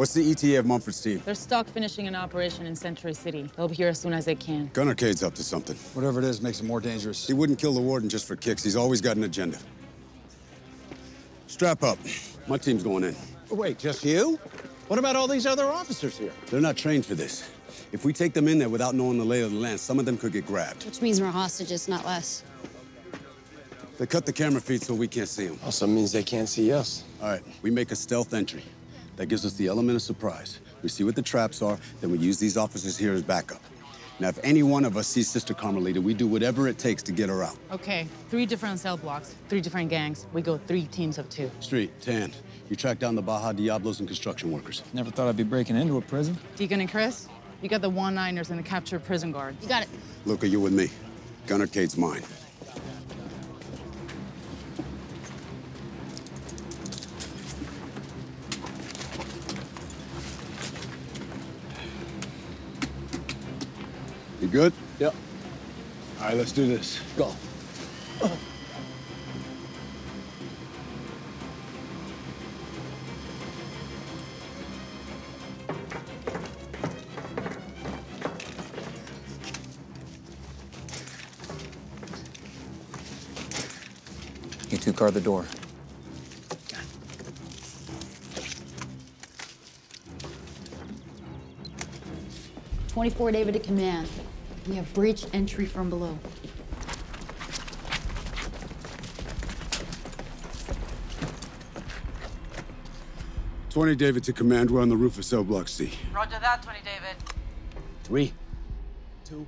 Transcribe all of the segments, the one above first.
What's the ETA of Mumford's team? They're stuck finishing an operation in Century City. They'll be here as soon as they can. Gun Arcade's up to something. Whatever it is makes him more dangerous. He wouldn't kill the warden just for kicks. He's always got an agenda. Strap up. My team's going in. Wait, just you? What about all these other officers here? They're not trained for this. If we take them in there without knowing the lay of the land, some of them could get grabbed. Which means we're hostages, not less. They cut the camera feed so we can't see them. Also means they can't see us. All right, we make a stealth entry. That gives us the element of surprise. We see what the traps are, then we use these officers here as backup. Now, if any one of us sees Sister Carmelita, we do whatever it takes to get her out. Okay, 3 different cell blocks, 3 different gangs. We go 3 teams of 2. Street, Tan, you track down the Baja Diablos and construction workers. Never thought I'd be breaking into a prison. Deacon and Chris? You got the 19ers and the captured prison guard. You got it. Luca, you with me. Gun Arcade's mine. You good? Yep. All right, let's do this. Go. You two guard the door. God. 24 David to command. We have breach entry from below. David to command. We're on the roof of cell block C. Roger that, David. 3, 2,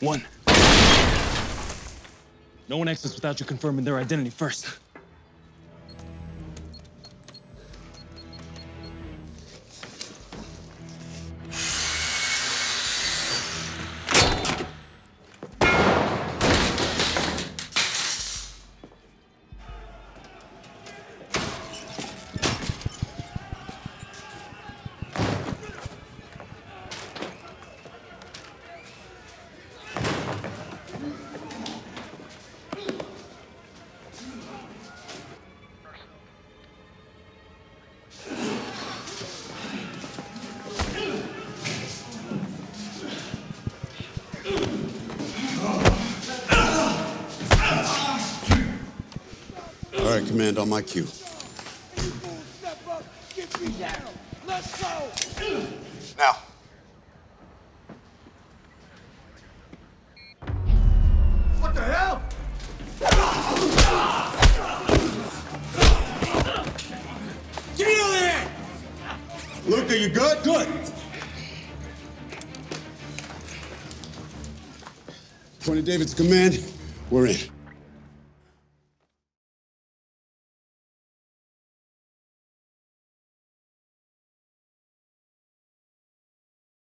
1. No one exits without you confirming their identity first. Command on my cue. People step up, get me down. Let's go. Now. What the hell? Get me over here! Luke, are you good? Good. 20 David's command, we're in.